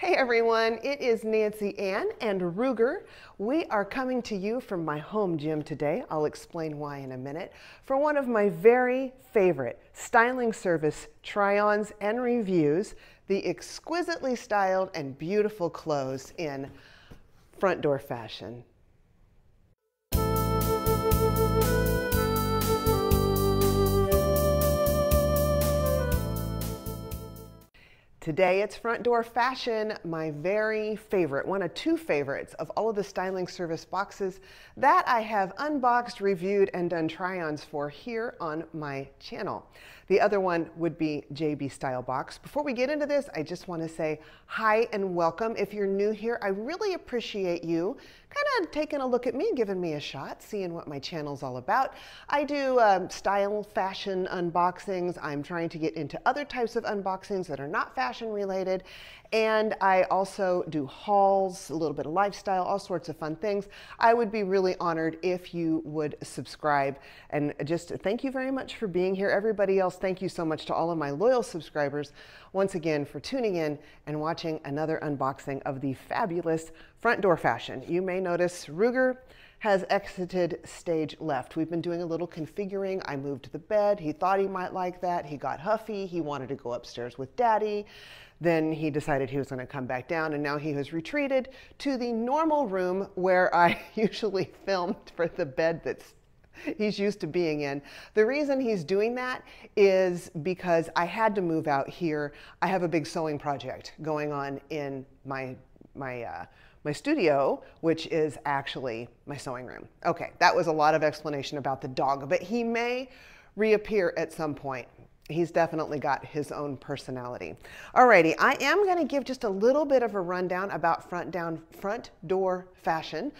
Hey everyone, it is Nancy Ann and Ruger. We are coming to you from my home gym today. I'll explain why in a minute. For one of my very favorite styling service try-ons and reviews, the exquisitely styled and beautiful clothes in Front Door Fashion. Today it's Front Door Fashion, my very favorite, one of two favorites of all of the styling service boxes that I have unboxed, reviewed, and done try-ons for here on my channel. The other one would be JB Style Box. Before we get into this, I just want to say hi and welcome. If you're new here, I really appreciate you kind of taking a look at me, giving me a shot, seeing what my channel's all about. I do style fashion unboxings. I'm trying to get into other types of unboxings that are not fashion related. And I also do hauls, a little bit of lifestyle, all sorts of fun things. I would be really honored if you would subscribe. And just thank you very much for being here. Everybody else, thank you so much to all of my loyal subscribers once again for tuning in and watching another unboxing of the fabulous Front Door Fashion. You may notice Ruger has exited stage left. We've been doing a little configuring. I moved the bed. He thought he might like that. He got huffy. He wanted to go upstairs with Daddy. Then he decided he was going to come back down, and now he has retreated to the normal room where I usually filmed for the bed that's he's used to being in. The reason he's doing that is because I had to move out here. I have a big sewing project going on in my studio, which is actually my sewing room. Okay, that was a lot of explanation about the dog, but he may reappear at some point. He's definitely got his own personality. Alrighty, I am going to give just a little bit of a rundown about Front Door Fashion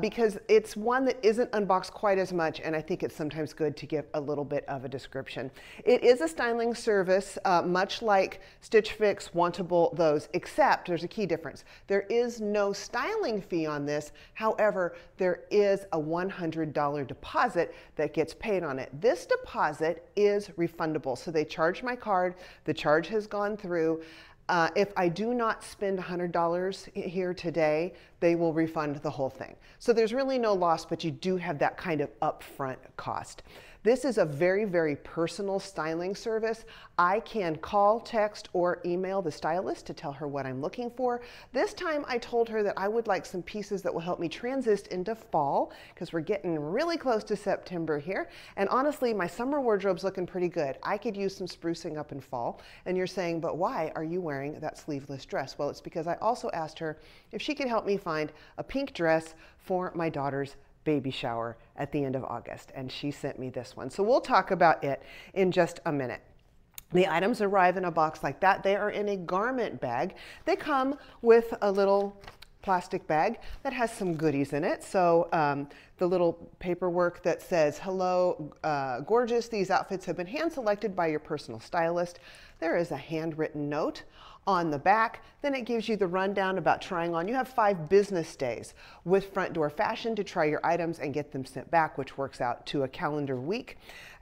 because it's one that isn't unboxed quite as much, and I think it's sometimes good to give a little bit of a description. It is a styling service, much like Stitch Fix, Wantable, those, except there's a key difference. There is no styling fee on this. However, there is a $100 deposit that gets paid on it. This deposit is refundable. So they charge my card, the charge has gone through. If I do not spend $100 here today, they will refund the whole thing. So there's really no loss, but you do have that kind of upfront cost. This is a very, very personal styling service. I can call, text, or email the stylist to tell her what I'm looking for. This time I told her that I would like some pieces that will help me transition into fall because we're getting really close to September here. And honestly, my summer wardrobe's looking pretty good. I could use some sprucing up in fall. And you're saying, but why are you wearing that sleeveless dress? Well, it's because I also asked her if she could help me find a pink dress for my daughter's baby shower at the end of August, and she sent me this one. So we'll talk about it in just a minute. The items arrive in a box like that. They are in a garment bag. They come with a little plastic bag that has some goodies in it. So the little paperwork that says, hello, gorgeous, these outfits have been hand selected by your personal stylist. There is a handwritten note on the back. Then it gives you the rundown about trying on. You have 5 business days with Front Door Fashion to try your items and get them sent back, which works out to a calendar week.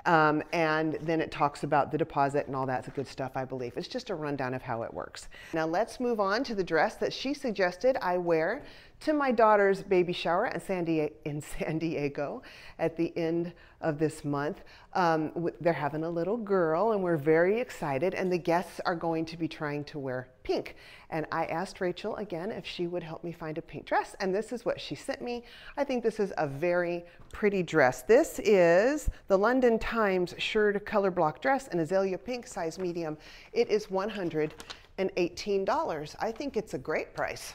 And then it talks about the deposit and all that good stuff, I believe. It's just a rundown of how it works. Now let's move on to the dress that she suggested I wear to my daughter's baby shower at in San Diego at the end of this month. They're having a little girl and we're very excited, and the guests are going to be trying to wear pink. And I asked Rachel again if she would help me find a pink dress, and this is what she sent me. I think this is a very pretty dress. This is the London Times Shirred Colorblock dress in Azalea Pink, size medium. It is $118. I think it's a great price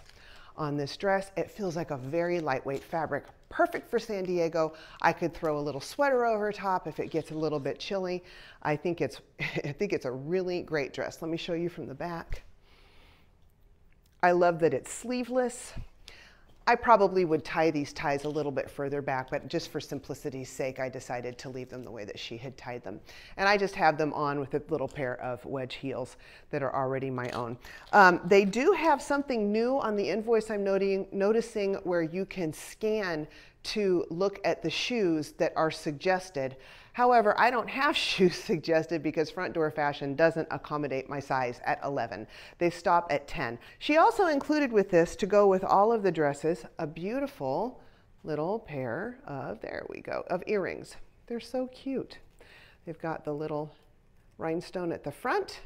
on this dress. It feels like a very lightweight fabric, perfect for San Diego. I could throw a little sweater over top if it gets a little bit chilly. I think it's a really great dress. Let me show you from the back. I love that it's sleeveless. I probably would tie these ties a little bit further back, but just for simplicity's sake, I decided to leave them the way that she had tied them. And I just have them on with a little pair of wedge heels that are already my own. They do have something new on the invoice I'm noticing where you can scan to look at the shoes that are suggested. However, I don't have shoes suggested because Front Door Fashion doesn't accommodate my size at 11. They stop at 10. She also included with this, to go with all of the dresses, a beautiful little pair of, there we go, of earrings. They're so cute. They've got the little rhinestone at the front,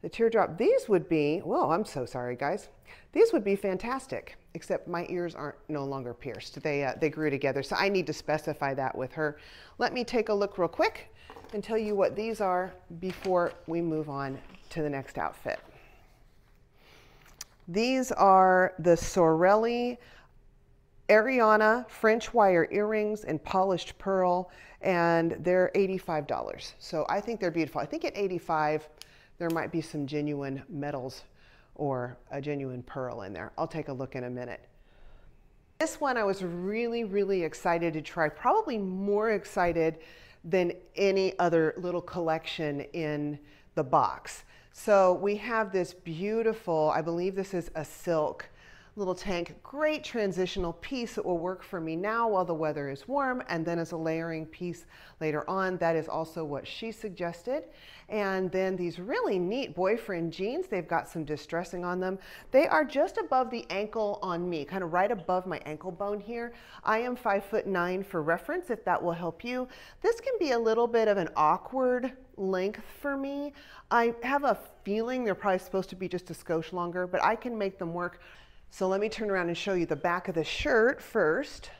the teardrop. These would be, well, I'm so sorry guys. These would be fantastic, except my ears aren't no longer pierced. They grew together, so I need to specify that with her. Let me take a look real quick and tell you what these are before we move on to the next outfit. These are the Sorrell Aryana French wire earrings in polished pearl, and they're $85. So I think they're beautiful. I think at $85, there might be some genuine metals or a genuine pearl in there. I'll take a look in a minute. This one I was really, really excited to try, probably more excited than any other little collection in the box. So we have this beautiful, I believe this is a silk little tank, great transitional piece that will work for me now while the weather is warm, and then as a layering piece later on. That is also what she suggested. And then these really neat boyfriend jeans. They've got some distressing on them. They are just above the ankle on me, kind of right above my ankle bone here. I am 5'9" for reference, if that will help you. This can be a little bit of an awkward length for me. I have a feeling they're probably supposed to be just a skosh longer, but I can make them work. So let me turn around and show you the back of the shirt first.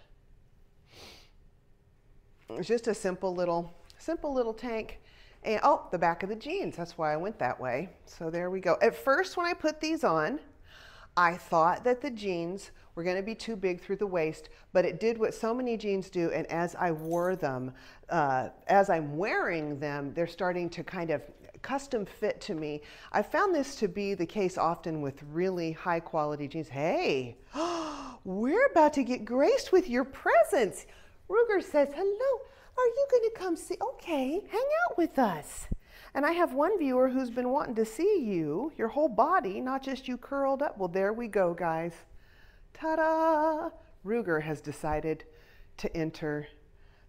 It's just a simple little tank. And oh, the back of the jeans, that's why I went that way. So there we go. At first, when I put these on, I thought that the jeans were going to be too big through the waist, but it did what so many jeans do. And as I wore them, as I'm wearing them, they're starting to kind of custom fit to me. I found this to be the case often with really high quality jeans. Hey, we're about to get graced with your presence. Ruger says, hello, are you going to come see? Okay, hang out with us. And I have one viewer who's been wanting to see you, your whole body, not just you curled up. Well, there we go, guys. Ta-da! Ruger has decided to enter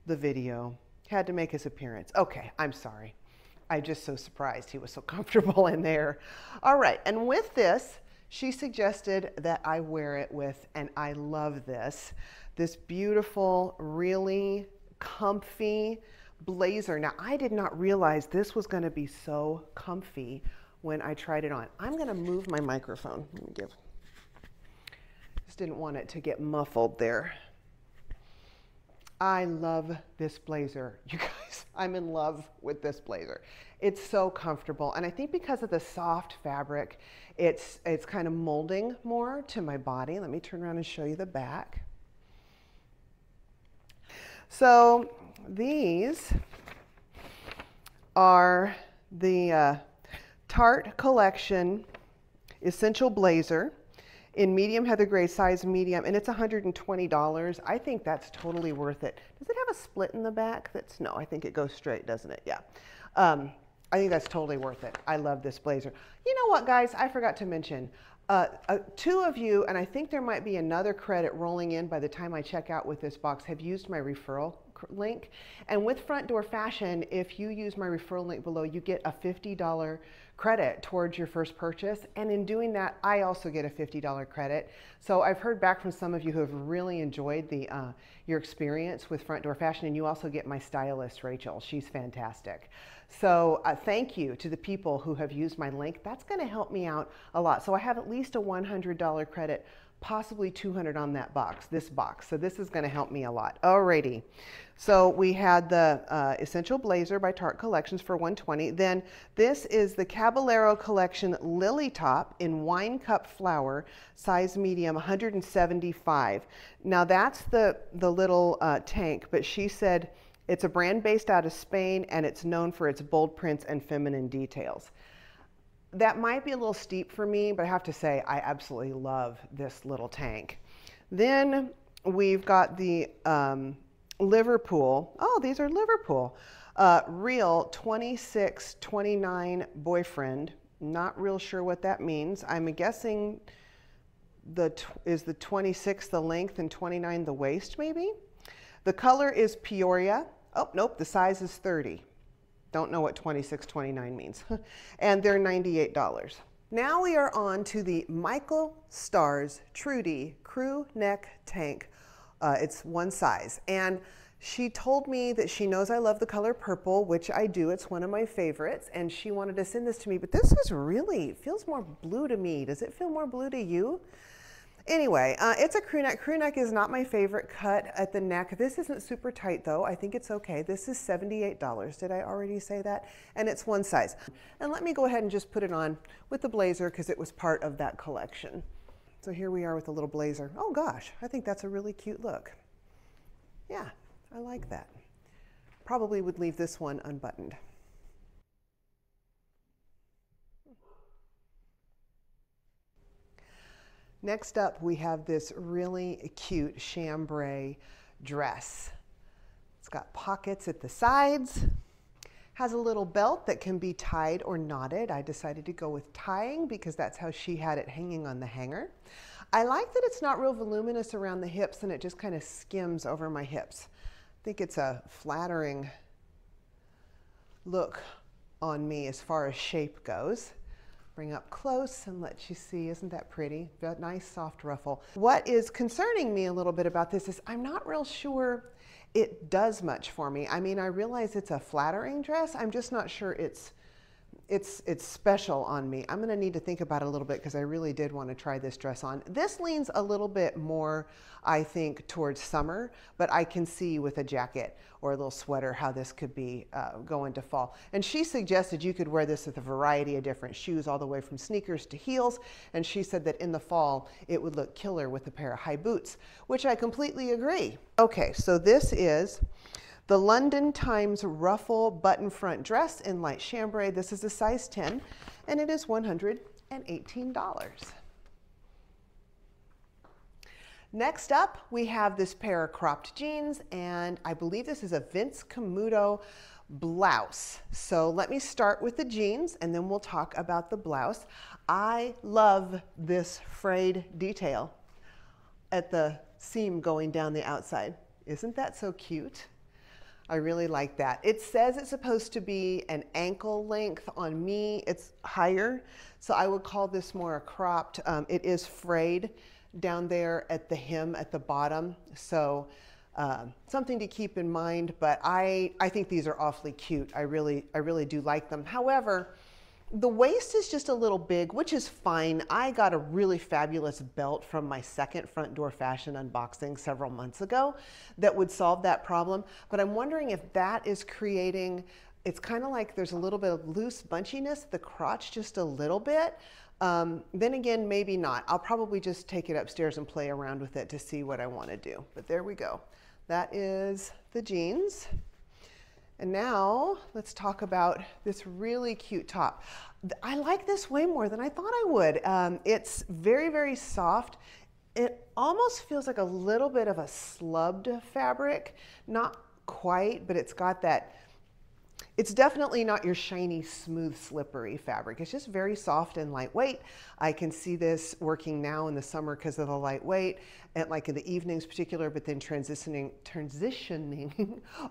the video. Had to make his appearance. Okay, I'm sorry. I'm just so surprised he was so comfortable in there. All right, and with this, she suggested that I wear it with, and I love this, this beautiful, really comfy blazer. Now, I did not realize this was going to be so comfy when I tried it on. I'm going to move my microphone. Let me give. Just didn't want it to get muffled there. I love this blazer, you guys. I'm in love with this blazer. It's so comfortable, and I think because of the soft fabric, it's kind of molding more to my body. Let me turn around and show you the back. So these are the Tart Collection Essential Blazer in medium heather gray, size medium, and it's $120. I think that's totally worth it. Does it have a split in the back? That's, no, I think it goes straight, doesn't it? Yeah. I think that's totally worth it. I love this blazer. You know what, guys? I forgot to mention, two of you, and I think there might be another credit rolling in by the time I check out with this box, have used my referral link. And with Front Door Fashion, if you use my referral link below, you get a $50 credit towards your first purchase. And in doing that, I also get a $50 credit. So I've heard back from some of you who have really enjoyed the your experience with Front Door Fashion, and you also get my stylist, Rachel. She's fantastic. So thank you to the people who have used my link. That's going to help me out a lot. So I have at least a $100 credit, possibly $200 on that box, this box. So this is going to help me a lot. Alrighty. So we had the Essential Blazer by Tart Collections for $120. Then this is the Caballero Collection Lilly Top in Wine Cup Flower, size medium, $175. Now that's the little tank, but she said it's a brand based out of Spain, and it's known for its bold prints and feminine details. That might be a little steep for me, but I have to say I absolutely love this little tank. Then we've got the Liverpool. Oh, these are Liverpool. Real 2629 boyfriend. Not real sure what that means. I'm guessing is the 26 the length and 29 the waist maybe? The color is Peoria. Oh, nope, the size is 30. Don't know what 26.29 means. And they're $98. Now we are on to the Michael Stars Trudy Crew Neck Tank. It's one size. And she told me that she knows I love the color purple, which I do. It's one of my favorites. And she wanted to send this to me, but this is really, feels more blue to me. Does it feel more blue to you? Anyway, it's a crew neck. Crew neck is not my favorite cut at the neck. This isn't super tight though. I think it's okay. This is $78. Did I already say that? And it's one size. And let me go ahead and just put it on with the blazer because it was part of that collection. So here we are with a little blazer. Oh gosh, I think that's a really cute look. Yeah. I like that. Probably would leave this one unbuttoned. Next up, we have this really cute chambray dress. It's got pockets at the sides, has a little belt that can be tied or knotted. I decided to go with tying because that's how she had it hanging on the hanger. I like that it's not real voluminous around the hips and it just kind of skims over my hips. I think it's a flattering look on me as far as shape goes. Bring up close and let you see. Isn't that pretty? That nice soft ruffle. What is concerning me a little bit about this is I'm not real sure it does much for me. I mean, I realize it's a flattering dress. I'm just not sure it's special on me. I'm gonna need to think about it a little bit because I really did want to try this dress on. This leans a little bit more, I think, towards summer, but I can see with a jacket or a little sweater how this could be going to fall. And she suggested you could wear this with a variety of different shoes, all the way from sneakers to heels. And she said that in the fall, it would look killer with a pair of high boots, which I completely agree. Okay, so this is the London Times Ruffle Button Front Dress in Light Chambray. This is a size 10, and it is $118. Next up, we have this pair of cropped jeans, and I believe this is a Vince Camuto blouse. So let me start with the jeans, and then we'll talk about the blouse. I love this frayed detail at the seam going down the outside. Isn't that so cute? I really like that. It says it's supposed to be an ankle length. On me, it's higher, so I would call this more a cropped. It is frayed down there at the hem at the bottom, so something to keep in mind, but I think these are awfully cute. I really do like them. However, the waist is just a little big, which is fine. I got a really fabulous belt from my second Front Door Fashion unboxing several months ago that would solve that problem. But I'm wondering if that is creating, it's kind of like there's a little bit of loose bunchiness, the crotch just a little bit. Then again, maybe not. I'll probably just take it upstairs and play around with it to see what I want to do. But there we go. That is the jeans. And now let's talk about this really cute top. I like this way more than I thought I would. It's very, very soft. It almost feels like a little bit of a slubbed fabric. Not quite, but it's got that. It's definitely not your shiny, smooth, slippery fabric. It's just very soft and lightweight. I can see this working now in the summer because of the lightweight, and like in the evenings particular, but then transitioning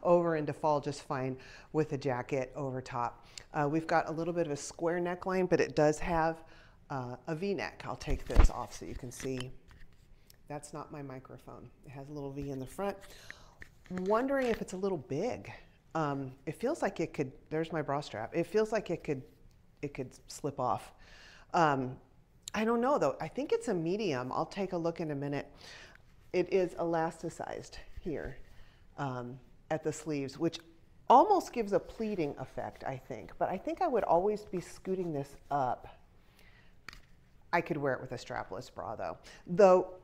over into fall just fine with a jacket over top. We've got a little bit of a square neckline, but it does have a V-neck. I'll take this off so you can see. That's not my microphone. It has a little V in the front. I'm wondering if it's a little big. It feels like it could, there's my bra strap. It feels like it could slip off. I don't know though. I think it's a medium. I'll take a look in a minute. It is elasticized here at the sleeves, which almost gives a pleating effect, I think. But I think I would always be scooting this up. I could wear it with a strapless bra though.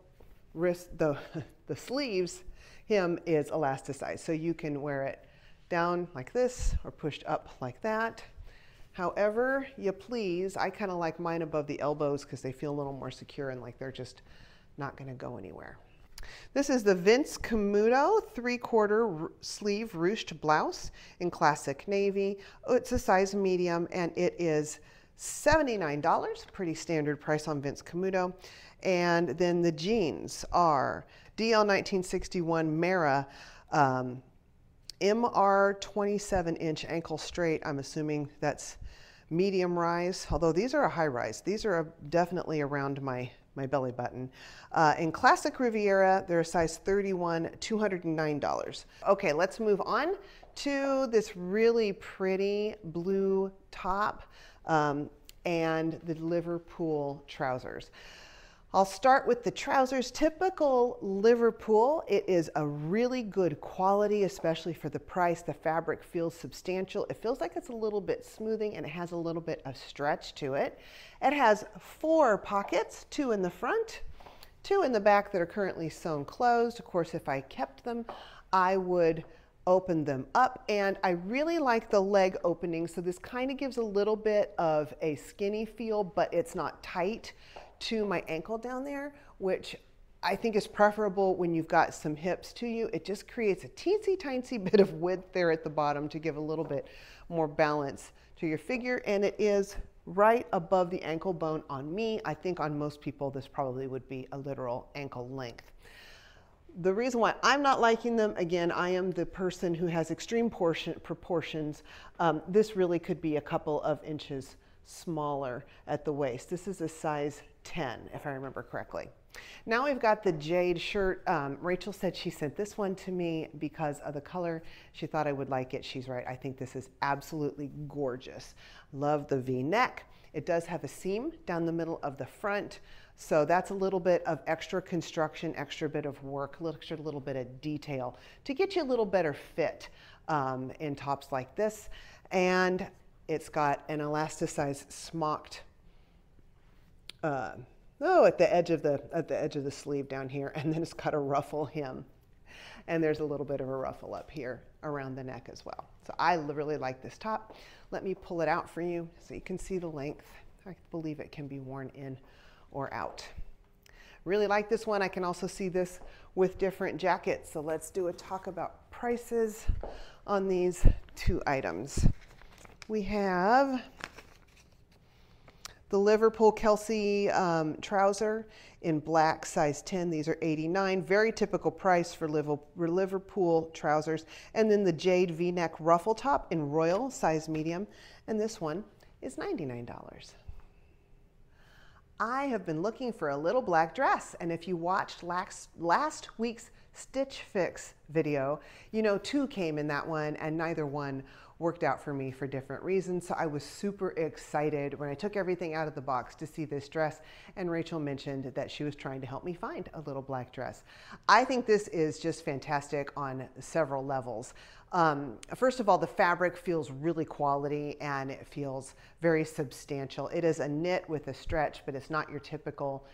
The sleeves hem is elasticized, so you can wear it down like this or pushed up like that. However you please. I kind of like mine above the elbows because they feel a little more secure and like they're just not going to go anywhere. This is the Vince Camuto 3/4 sleeve ruched blouse in Classic Navy. Oh, it's a size medium and it is $79, pretty standard price on Vince Camuto. And then the jeans are DL 1961 Mara MR 27-inch ankle straight. I'm assuming that's medium rise, although these are a high rise. These are definitely around my belly button. In Classic Riviera, they're a size 31, $209. Okay, let's move on to this really pretty blue top and the Liverpool trousers. I'll start with the trousers. Typical Liverpool. It is a really good quality, especially for the price. The fabric feels substantial. It feels like it's a little bit smoothing and it has a little bit of stretch to it. It has four pockets, two in the front, two in the back that are currently sewn closed. Of course, if I kept them, I would open them up, and I really like the leg opening. So this kind of gives a little bit of a skinny feel, but it's not tight to my ankle down there, which I think is preferable when you've got some hips to you. It just creates a teensy-tiny bit of width there at the bottom to give a little bit more balance to your figure, and it is right above the ankle bone on me. I think on most people this probably would be a literal ankle length. The reason why I'm not liking them, again, I am the person who has extreme proportions. This really could be a couple of inches smaller at the waist. This is a size 10, if I remember correctly. Now we've got the Jade shirt. Rachel said she sent this one to me because of the color. She thought I would like it. She's right. I think this is absolutely gorgeous. Love the V-neck. It does have a seam down the middle of the front. So that's a little bit of extra construction, extra bit of work, extra little bit of detail to get you a little better fit in tops like this. And it's got an elasticized smocked at the edge of the sleeve down here, and then it's got a ruffle hem, and there's a little bit of a ruffle up here around the neck as well. So I really like this top. Let me pull it out for you so you can see the length. I believe it can be worn in or out. Really like this one. I can also see this with different jackets. So let's do a talk about prices on these two items. We have the Liverpool Kelsey trouser in black, size 10. These are $89, very typical price for Liverpool trousers. And then the Jade V-neck ruffle top in royal, size medium. And this one is $99. I have been looking for a little black dress, and if you watched last week's Stitch Fix video, you know two came in that one, and neither one worked out for me for different reasons. So I was super excited when I took everything out of the box to see this dress, and Rachel mentioned that she was trying to help me find a little black dress. I think this is just fantastic on several levels. First of all, the fabric feels really quality and it feels very substantial. It is a knit with a stretch, but it's not your typical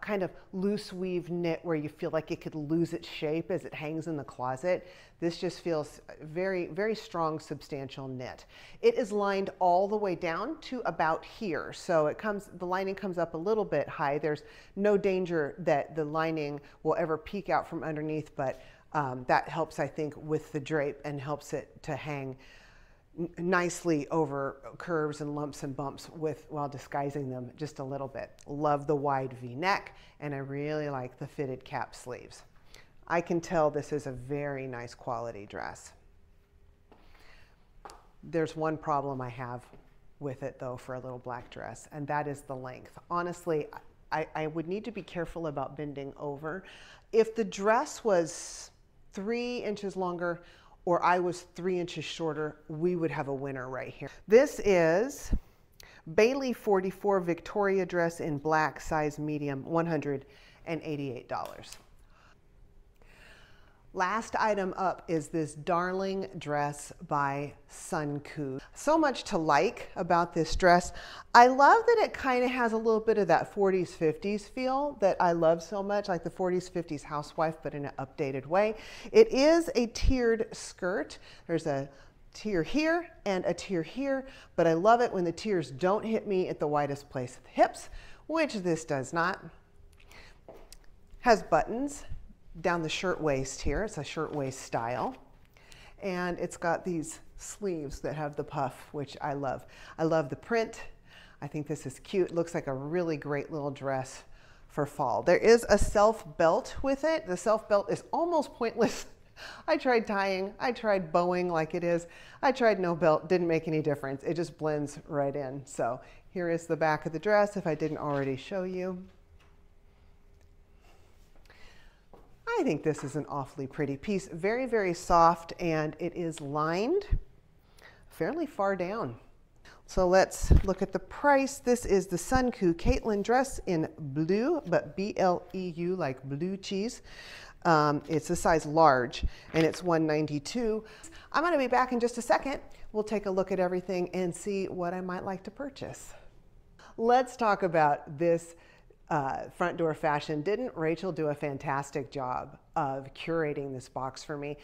kind of loose weave knit where you feel like it could lose its shape as it hangs in the closet. This just feels very, very strong, substantial knit. It is lined all the way down to about here. So it comes, the lining comes up a little bit high. There's no danger that the lining will ever peek out from underneath, but that helps, I think, with the drape and helps it to hang nicely over curves and lumps and bumps while disguising them just a little bit. Love the wide V-neck, and I really like the fitted cap sleeves. I can tell this is a very nice quality dress. There's one problem I have with it though for a little black dress, and that is the length. Honestly, I would need to be careful about bending over. If the dress was 3 inches longer, or I was 3 inches shorter, we would have a winner right here. This is Bailey 44 Victoria dress in black, size medium, $188. Last item up is this darling dress by Suncoo. So much to like about this dress. I love that it kind of has a little bit of that 40s, 50s feel that I love so much, like the 40s, 50s housewife, but in an updated way. It is a tiered skirt. There's a tier here and a tier here, but I love it when the tiers don't hit me at the widest place of the hips, which this does not. Has buttons down the shirt waist here. It's a shirt waist style, and it's got these sleeves that have the puff, which I love. I love the print. I think this is cute. It looks like a really great little dress for fall. There is a self belt with it. The self belt is almost pointless I tried tying, I tried bowing like it is, I tried no belt, didn't make any difference. It just blends right in. So here is the back of the dress if I didn't already show you. I think this is an awfully pretty piece, very, very soft, and it is lined fairly far down. So let's look at the price. This is the Suncoo Caitlin dress in blue, but B-L-E-U like blue cheese. It's a size large and it's $192. I'm going to be back in just a second. We'll take a look at everything and see what I might like to purchase. Let's talk about this Front Door Fashion. Didn't Rachel do a fantastic job of curating this box for me?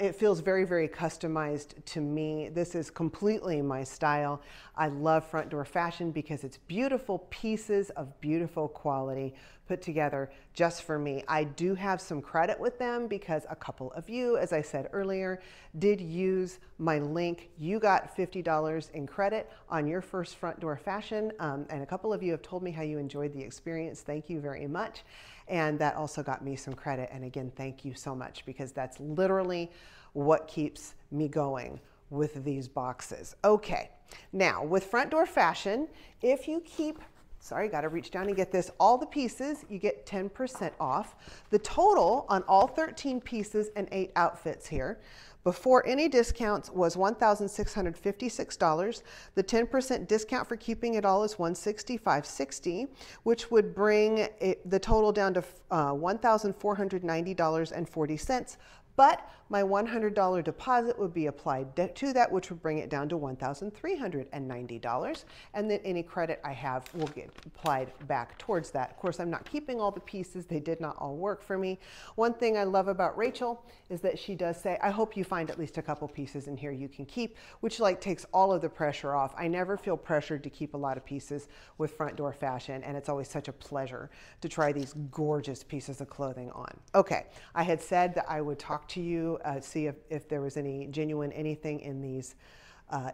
It feels very, very customized to me. This is completely my style. I love Front Door Fashion because it's beautiful pieces of beautiful quality put together just for me. I do have some credit with them because a couple of you, as I said earlier, did use my link. You got $50 in credit on your first Front Door Fashion, and a couple of you have told me how you enjoyed the experience. Thank you very much. And that also got me some credit. And again, thank you so much, because that's literally what keeps me going with these boxes. Okay, now with Front Door Fashion, if you keep, sorry, gotta reach down and get this, all the pieces, you get 10% off. The total on all 13 pieces and 8 outfits here, before any discounts, was $1,656. The 10% discount for keeping it all is $165.60, which would bring the total down to $1,490.40. But my $100 deposit would be applied to that, which would bring it down to $1,390. And then any credit I have will get applied back towards that. Of course, I'm not keeping all the pieces. They did not all work for me. One thing I love about Rachel is that she does say, I hope you find at least a couple pieces in here you can keep, which like takes all of the pressure off. I never feel pressured to keep a lot of pieces with Front Door Fashion, and it's always such a pleasure to try these gorgeous pieces of clothing on. Okay, I had said that I would talk to you, see if there was any genuine anything in these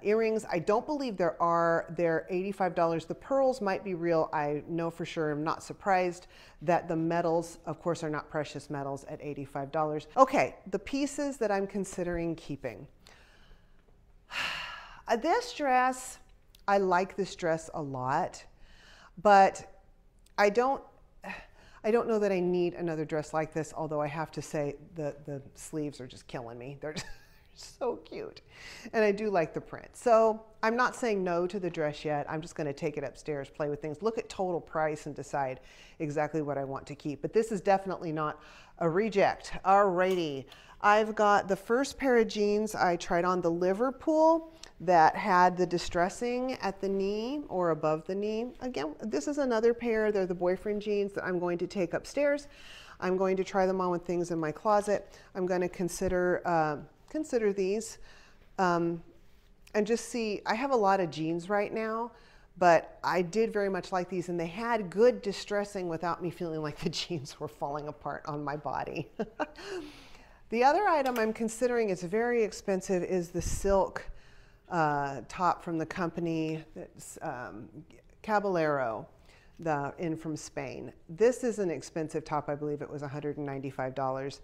earrings. I don't believe there are. They're $85. The pearls might be real. I know for sure. I'm not surprised that the metals, of course, are not precious metals at $85. Okay, the pieces that I'm considering keeping. This dress, I like this dress a lot, but I don't know that I need another dress like this, although I have to say the sleeves are just killing me. They're so cute. And I do like the print. So I'm not saying no to the dress yet. I'm just going to take it upstairs, play with things, look at total price, and decide exactly what I want to keep. But this is definitely not a reject. Alrighty. I've got the first pair of jeans I tried on, the Liverpool, that had the distressing at the knee or above the knee. Again, this is another pair. They're the boyfriend jeans that I'm going to take upstairs. I'm going to try them on with things in my closet. I'm going to consider these and just see. I have a lot of jeans right now, but I did very much like these, and they had good distressing without me feeling like the jeans were falling apart on my body. The other item I'm considering is very expensive, is the silk top from the company that's Caballero, in from Spain. This is an expensive top. I believe it was $195.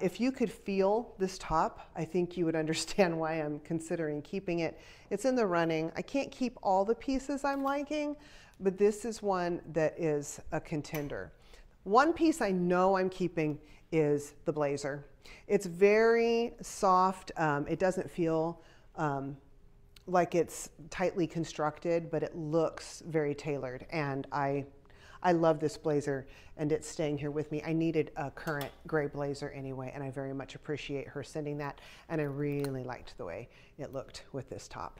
If you could feel this top, I think you would understand why I'm considering keeping it. It's in the running. I can't keep all the pieces I'm liking, but this is one that is a contender. One piece I know I'm keeping is the blazer. It's very soft. It doesn't feel like it's tightly constructed, but it looks very tailored. And I love this blazer, and it's staying here with me. I needed a current gray blazer anyway, and I very much appreciate her sending that. And I really liked the way it looked with this top.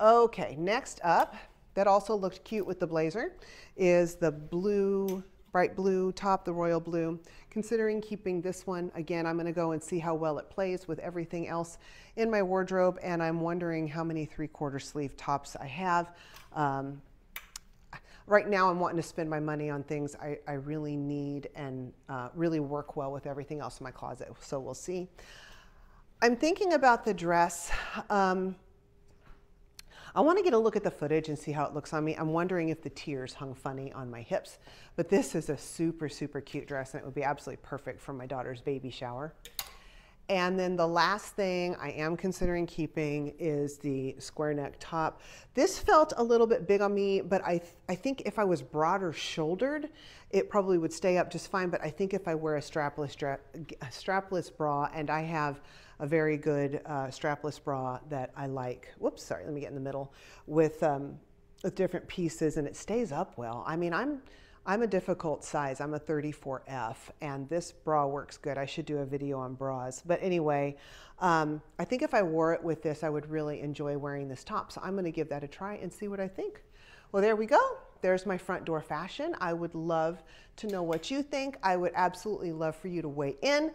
Okay, next up, that also looked cute with the blazer, is the blue, bright blue top, the royal blue. Considering keeping this one. Again, I'm going to go and see how well it plays with everything else in my wardrobe, and I'm wondering how many 3/4 sleeve tops I have. Right now I'm wanting to spend my money on things I really need and really work well with everything else in my closet, so we'll see. I'm thinking about the dress. I want to get a look at the footage and see how it looks on me. I'm wondering if the tiers hung funny on my hips, but this is a super, super cute dress, and it would be absolutely perfect for my daughter's baby shower. And then the last thing I am considering keeping is the square neck top. This felt a little bit big on me, but I think if I was broader shouldered, it probably would stay up just fine. But I think if I wear a strapless bra, and I have a very good strapless bra that I like, whoops, sorry, let me get in the middle, with different pieces, and it stays up well. I mean, I'm a difficult size. I'm a 34F, and this bra works good. I should do a video on bras. But anyway, I think if I wore it with this, I would really enjoy wearing this top. So I'm going to give that a try and see what I think. Well, there we go. There's my front door fashion. I would love to know what you think. I would absolutely love for you to weigh in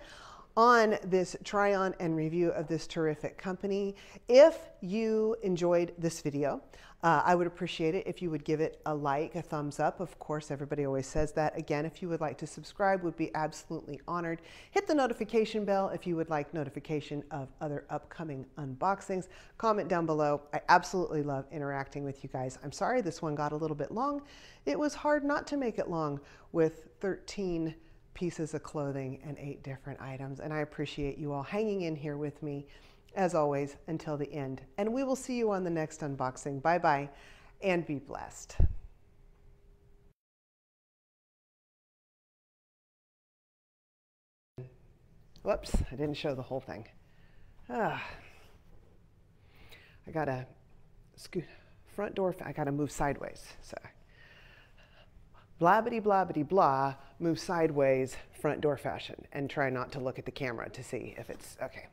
on this try on and review of this terrific company. If you enjoyed this video, I would appreciate it if you would give it a like, a thumbs up. Of course, everybody always says that. Again, if you would like to subscribe, would be absolutely honored. Hit the notification bell if you would like notification of other upcoming unboxings. Comment down below. I absolutely love interacting with you guys. I'm sorry this one got a little bit long. It was hard not to make it long with 13 pieces of clothing and 8 different items. And I appreciate you all hanging in here with me, as always, until the end. And we will see you on the next unboxing. Bye-bye, and be blessed. Whoops, I didn't show the whole thing. I gotta scoot front door, I gotta move sideways. So, blah-bitty-blah-bitty-blah, move sideways, front door fashion, and try not to look at the camera to see if it's okay.